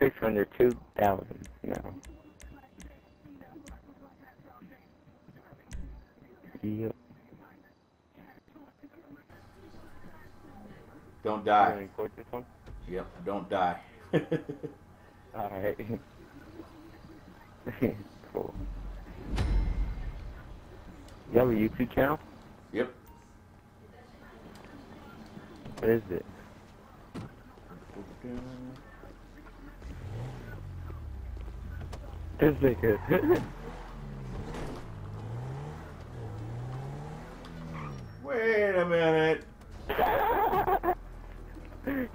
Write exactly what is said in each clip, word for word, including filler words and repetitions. six hundred two thousand. No. Yep. Don't die. You record this one? Yep, don't die. Alright. Cool. You have a YouTube channel? Yep. What is it? This nigga. Wait a minute.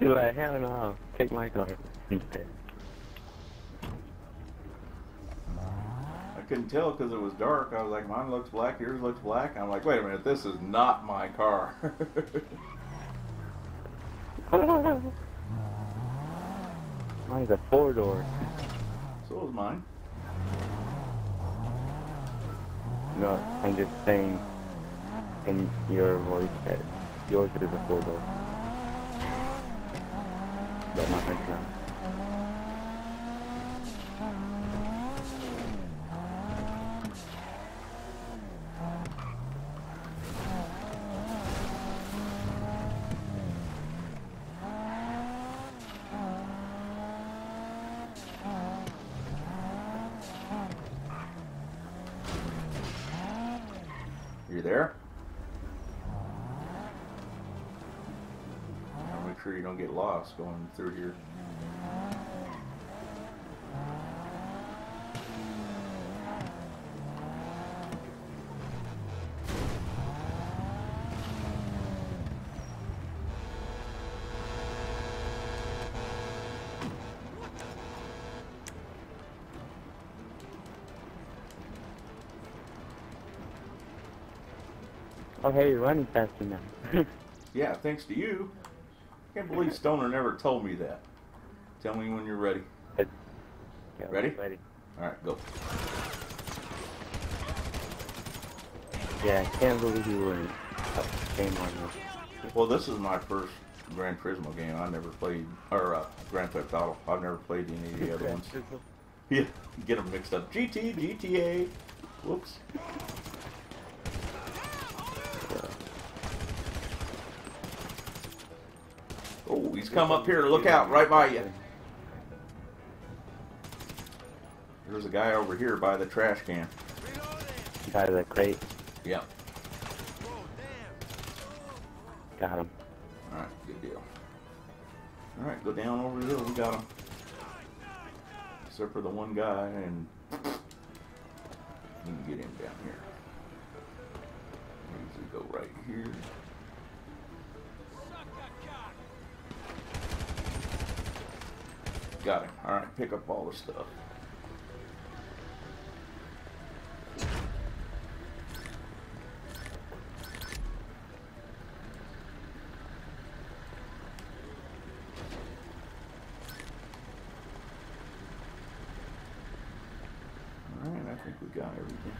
You're like, hell no, take my car. I couldn't tell because it was dark. I was like, mine looks black, yours looks black. And I'm like, wait a minute, this is not my car. Mine's a four door. So is mine. No, I'm just saying in your voice that yours is a four door. But my friend's not. You there? I'll make sure you don't get lost going through here. Oh, hey, you're running faster now. Yeah, thanks to you. I can't believe Stoner never told me that. Tell me when you're ready. Yeah, ready? Ready. Alright, go. Yeah, I can't believe you were game on this. Well, this is my first Gran Turismo game. I never played, or uh, Grand Theft Auto. I've never played any of the other ones. Yeah, get them mixed up. G T, G T A. Whoops. Oh, he's come up here. Look out, right by you. There's a guy over here by the trash can. By the crate? Yep. Got him. Alright, good deal. Alright, go down over here. We got him. Except for the one guy, and you can get him down here. Usually go right here. Got him. Alright, pick up all the stuff. Alright, I think we got everything.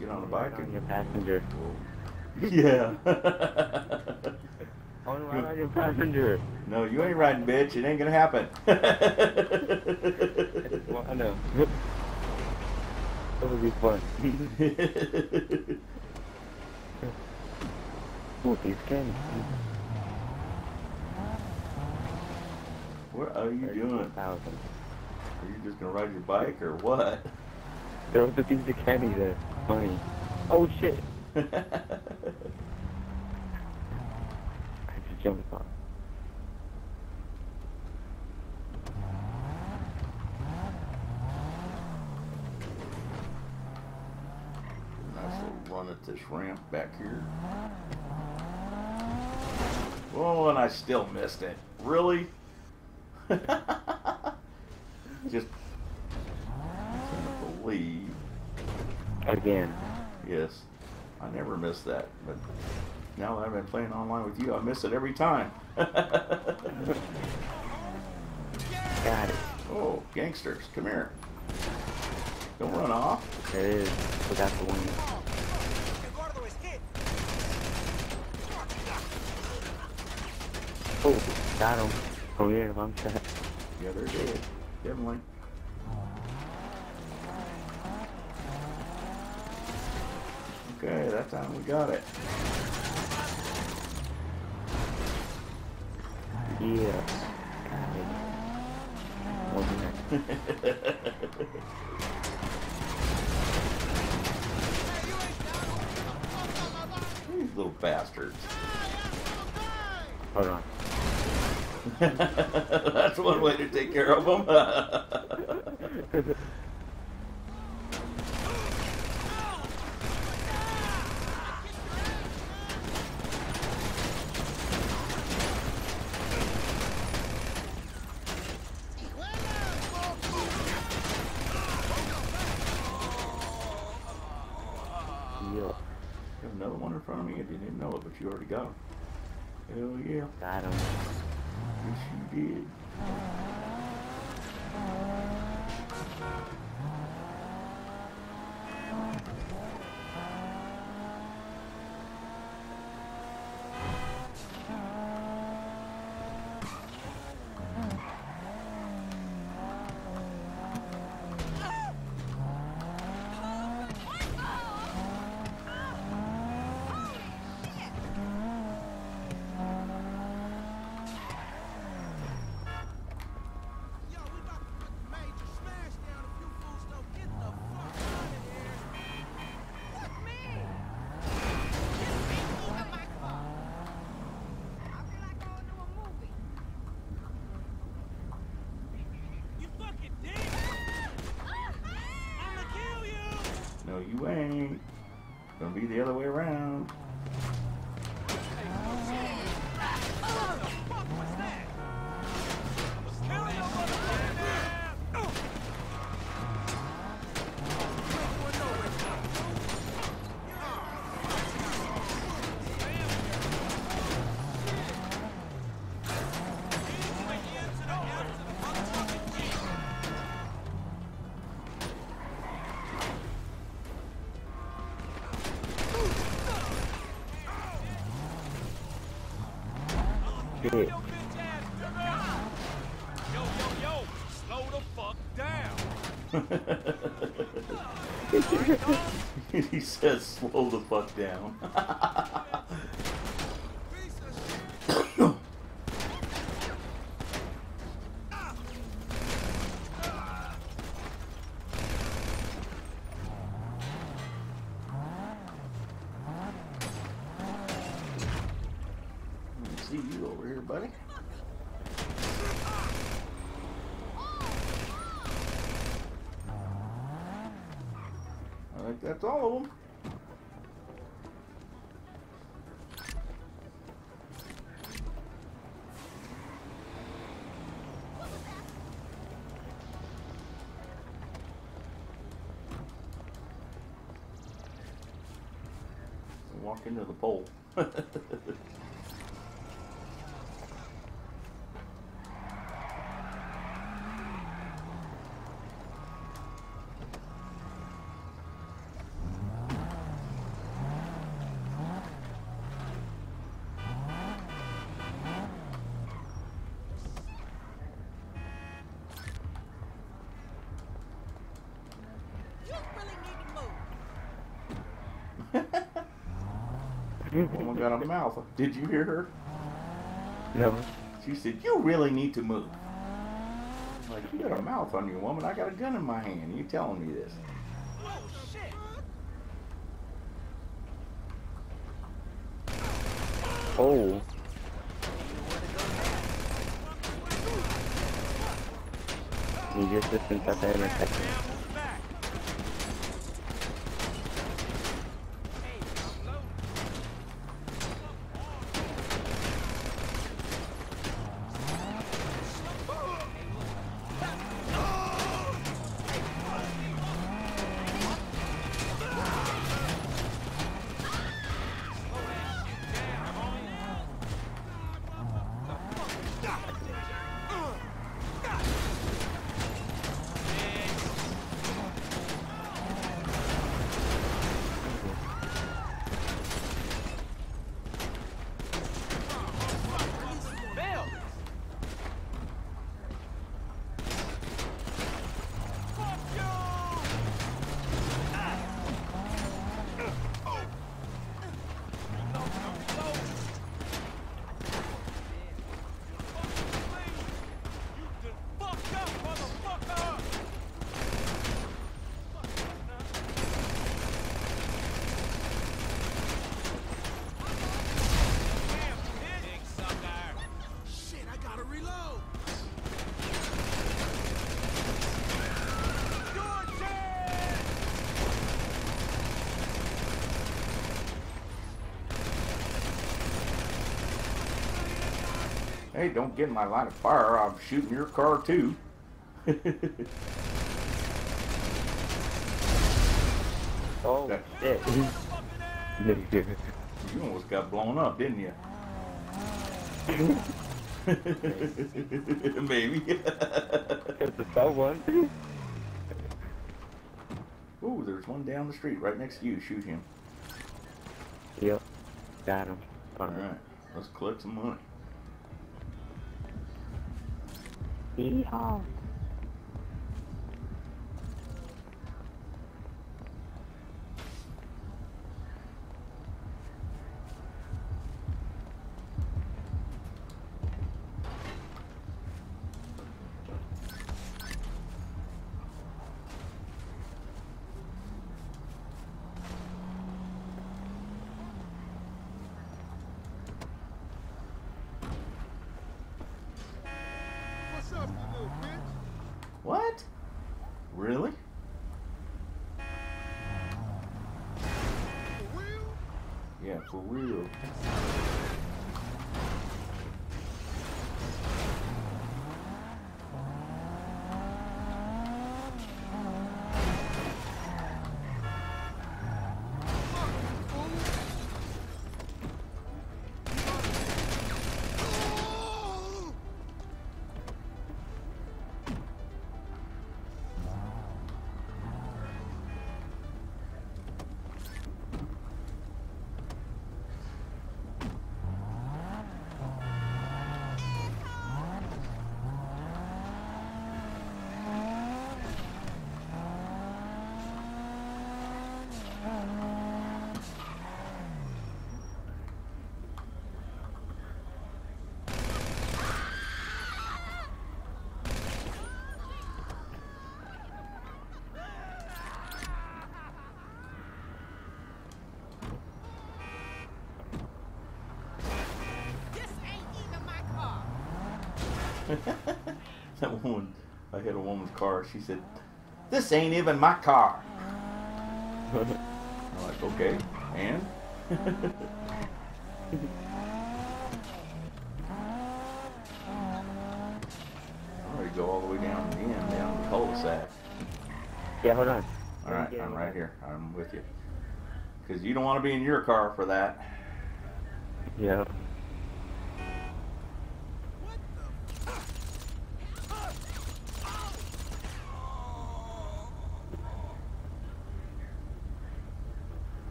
Get on the bike and your passenger. Yeah. I want to ride on your passenger. No, you ain't riding, bitch. It ain't gonna happen. Well, I know. That would be fun. Oh, he's scanning. What are you doing? Are you just gonna ride your bike or what? There was a piece of candy there. Funny. Oh shit. I just jumped on. Nice little run at this ramp back here. Oh, and I still missed it. Really? Just can't believe. Again. Yes. I never miss that, but now that I've been playing online with you, I miss it every time. Got it. Oh, gangsters, come here. Don't run off. There it is. We got the win. Oh, got him. Oh yeah, long shot. Yeah, they're dead. Definitely. Okay, that time we got it. Yeah. Got it. These little bastards. Hold on. That's one way to take care of them. Another one in front of me if you didn't know it, but you already got him. Hell yeah. Got him. Yes, you did. You ain't gonna be the other way around. Yo, yo, yo, yo, slow the fuck down. He says slow the fuck down. See you over here, buddy. I think that's all of them. Walk into the pole. Woman got a mouth. Did you hear her? No. She said, "You really need to move." I'm like, you got a mouth on you, woman. I got a gun in my hand. You telling me this? Oh shit! Oh. You just listened to that intersection. Hey, don't get in my line of fire. I'm shooting your car, too. Oh, that, shit. You almost got blown up, didn't you? Maybe. It's a tough one. Ooh, there's one down the street right next to you. Shoot him. Yep. Got him. Alright, let's collect some money. Yeehaw. What? Really? For real? Yeah, for real. That woman, I hit a woman's car. She said, "This ain't even my car." I'm like, okay, and? I'm ready to go all the way down to the end, down the cul-de-sac. Yeah, hold on. All right, I'm right here. I'm with you. Because you don't want to be in your car for that. Yeah.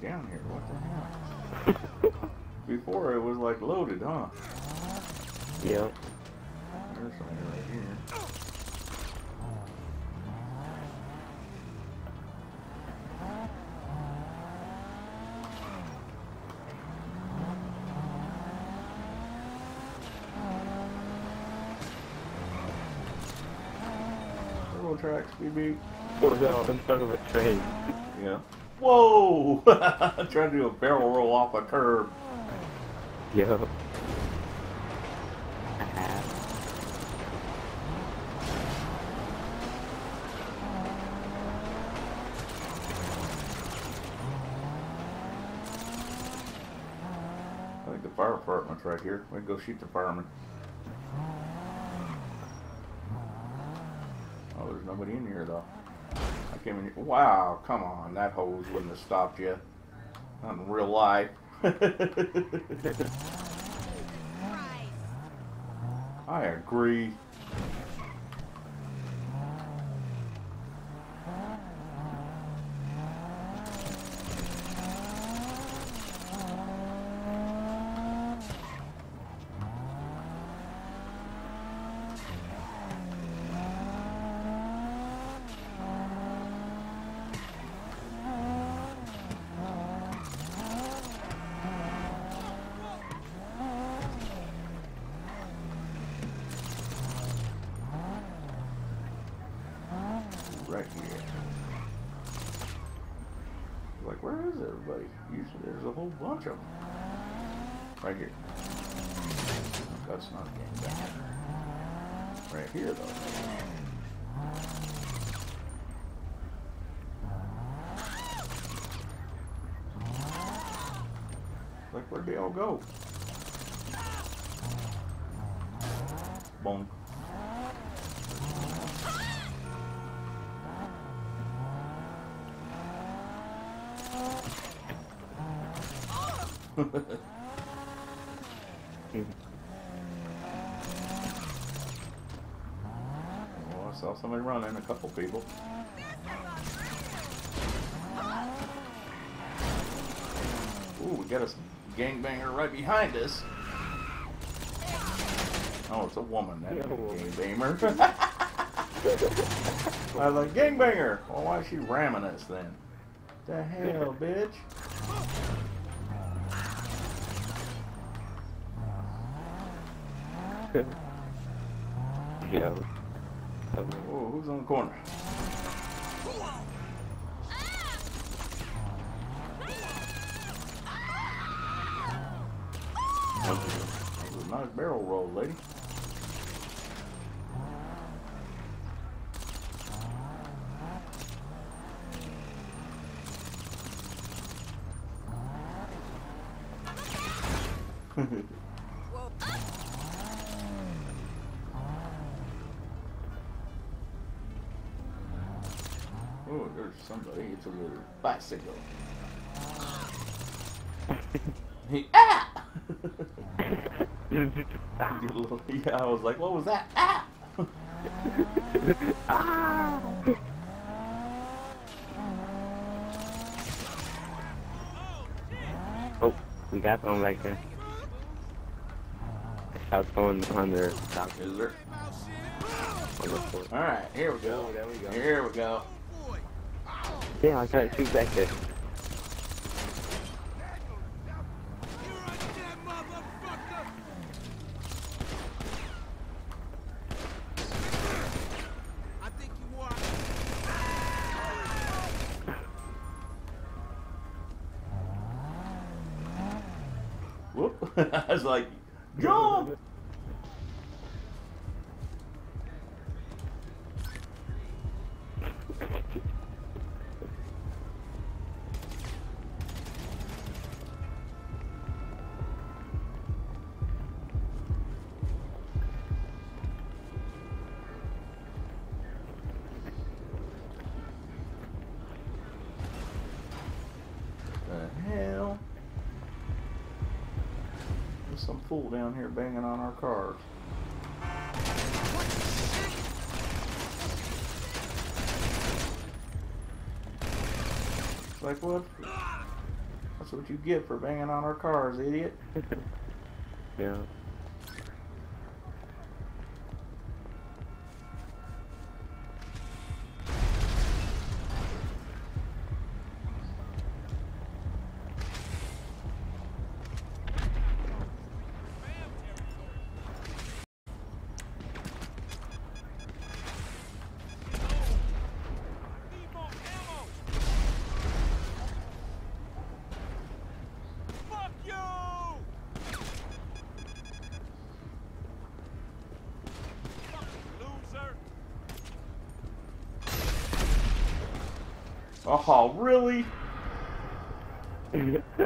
Down here, what the hell? Before it was like loaded, huh? Yep. There's something right here. Turbo tracks, B B. What was that on the front of a train? Yeah. Whoa! I'm trying to do a barrel roll off a curb. Yep. I think the fire department's right here. We can go shoot the fireman. Oh, there's nobody in here though. Wow, come on, that hose wouldn't have stopped you. Not in real life. I agree. Right here. Like, where is everybody? Usually there's a whole bunch of them. Right here. That's not getting down. Right here, though. Like, where'd they all go? Bonk. Oh, I saw somebody running, a couple people. Ooh, we got us. Gangbanger right behind us. Oh, it's a woman. That gangbanger. I was like, gangbanger. Well, why is she ramming us then? The hell, bitch. Yeah. Oh, who's on the corner? Not a barrel roll, lady. Oh, there's somebody. It's a little bicycle. He ah! Yeah, I was like, what was that? Ah! Ah! Oh, we got someone right there. I was going on their top. Is there? Alright, here we go. There we go. Here we go. Yeah, I got two back there. I was like, jump! Some fool down here banging on our cars. It's like, what? That's what you get for banging on our cars, idiot. Yeah. Oh, really? I'm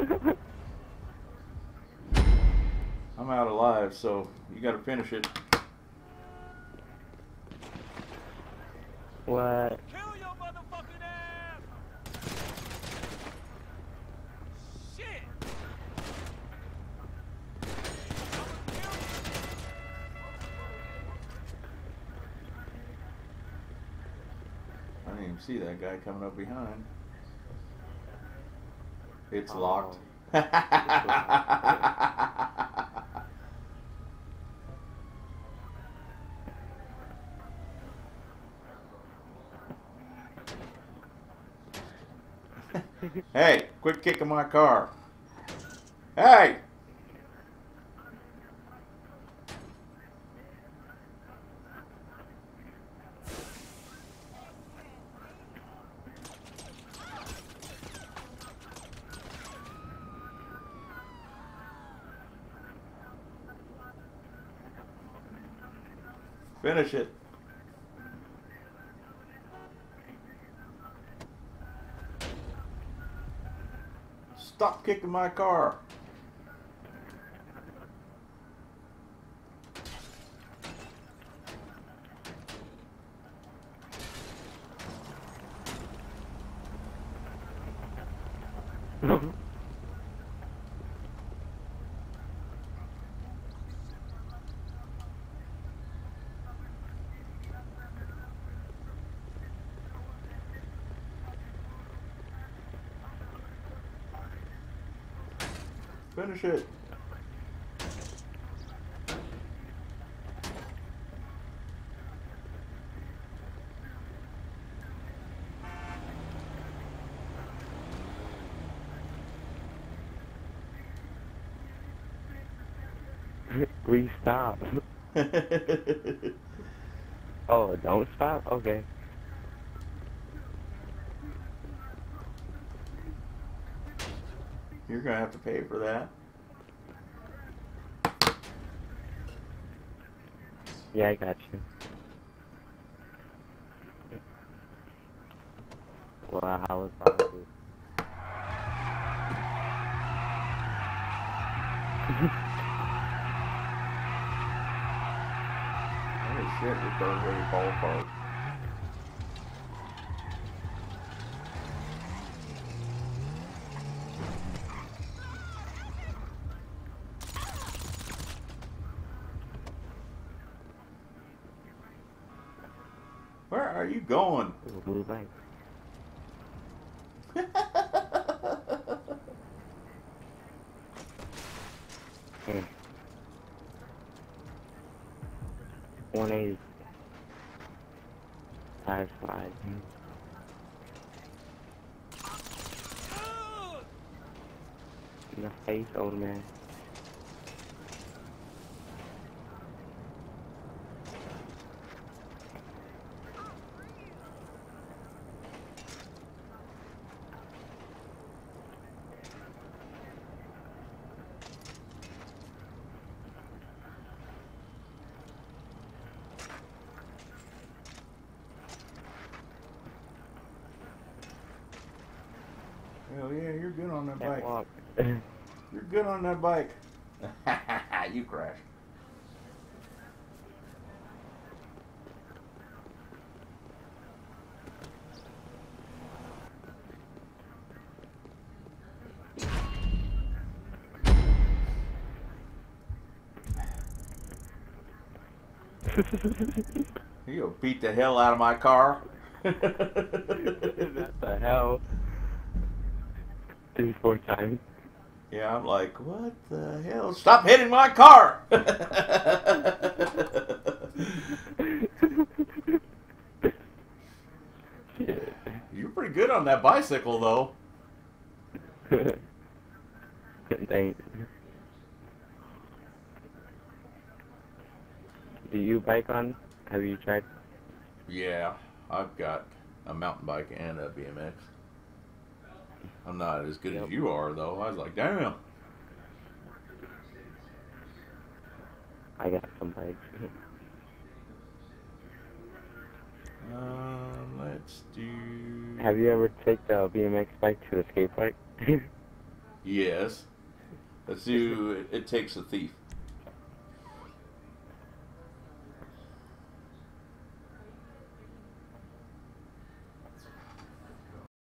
out alive, so you gotta finish it. What? Kill your motherfucking ass! Shit! I didn't even see that guy coming up behind. It's oh. Locked. Hey, quit kicking my car. Hey! Finish it. Stop kicking my car. Finish it. We stop. Oh, don't stop? Okay. You're gonna have to pay for that. Yeah, I got you. Well, how was that? Holy shit, your car really fall apart. Where are you going? There's a blue light. Hey. one eighty. Tire slide. In the face, old man. Hell yeah, you're good on that bike. You're good on that bike. You crashed. You'll beat the hell out of my car. What the hell? Three, four times. Yeah, I'm like, what the hell? Stop hitting my car! You're pretty good on that bicycle, though. Thanks. Do you bike on? Have you tried? Yeah, I've got a mountain bike and a B M X. I'm not as good yep. as you are, though. I was like, damn. I got some bikes. Um, let's do... Have you ever taken a B M X bike to a skate park? Yes. Let's do... It, it takes a thief.